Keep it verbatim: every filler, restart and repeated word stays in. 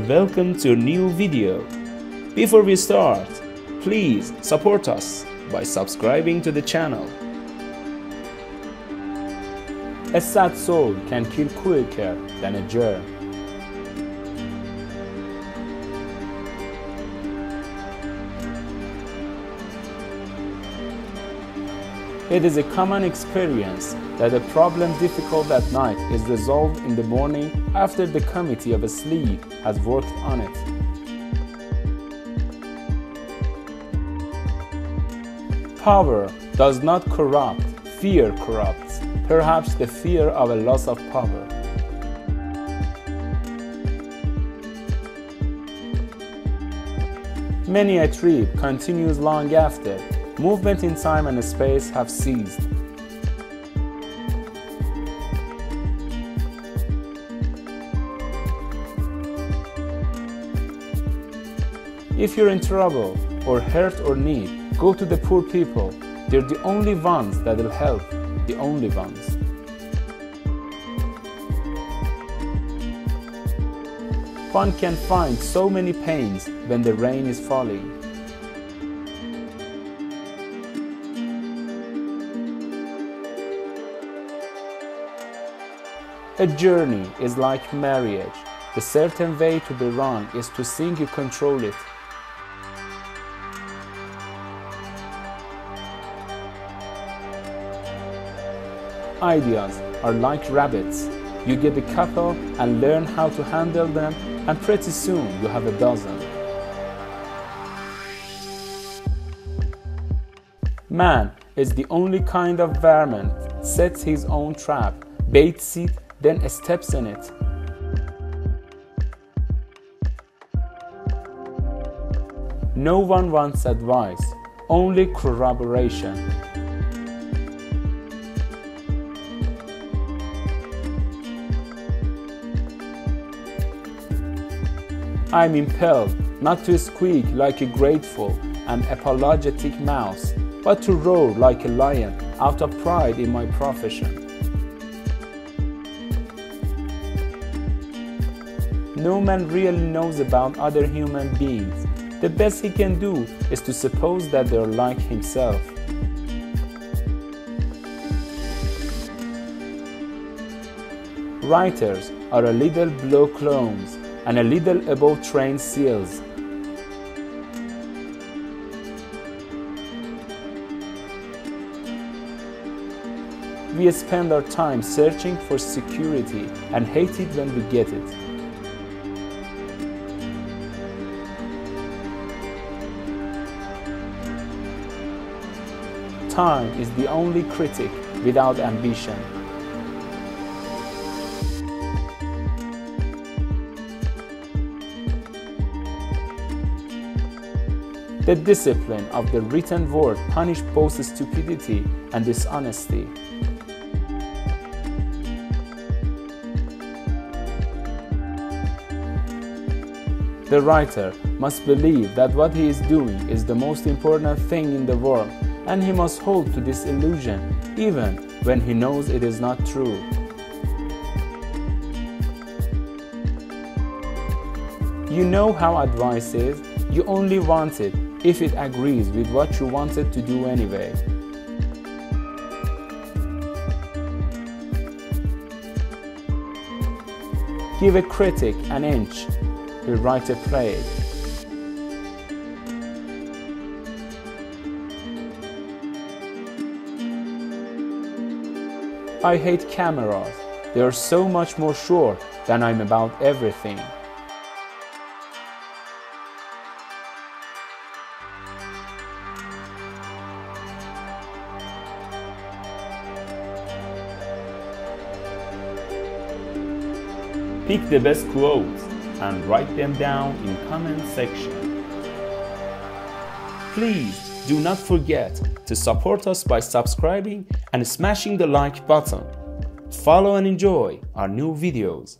Welcome to a new video. Before we start, please support us by subscribing to the channel. A sad soul can kill quicker than a germ. It is a common experience that a problem difficult at night is resolved in the morning after the committee of sleep has worked on it. Power does not corrupt, fear corrupts, perhaps the fear of a loss of power. Many a trip continues long after. Movement in time and space have ceased. If you're in trouble, or hurt or need, go to the poor people. They're the only ones that will help, the only ones. One can find so many pains when the rain is falling. A journey is like marriage. The certain way to be wrong is to think you control it. Ideas are like rabbits. You get a couple and learn how to handle them, and pretty soon you have a dozen. Man is the only kind of vermin, sets his own trap, baits it, then steps in it. No one wants advice, only corroboration. I'm impelled not to squeak like a grateful and apologetic mouse, but to roar like a lion out of pride in my profession. No man really knows about other human beings. The best he can do is to suppose that they are like himself. Writers are a little below clowns and a little above trained seals. We spend our time searching for security and hate it when we get it. Time is the only critic without ambition. The discipline of the written word punishes both stupidity and dishonesty. The writer must believe that what he is doing is the most important thing in the world, and he must hold to this illusion, even when he knows it is not true. You know how advice is, you only want it if it agrees with what you wanted to do anyway. Give a critic an inch, he'll write a play. I hate cameras. They are so much more sure than I'm about everything. Pick the best quotes and write them down in comment section. Please do not forget to support us by subscribing and smashing the like button. Follow and enjoy our new videos.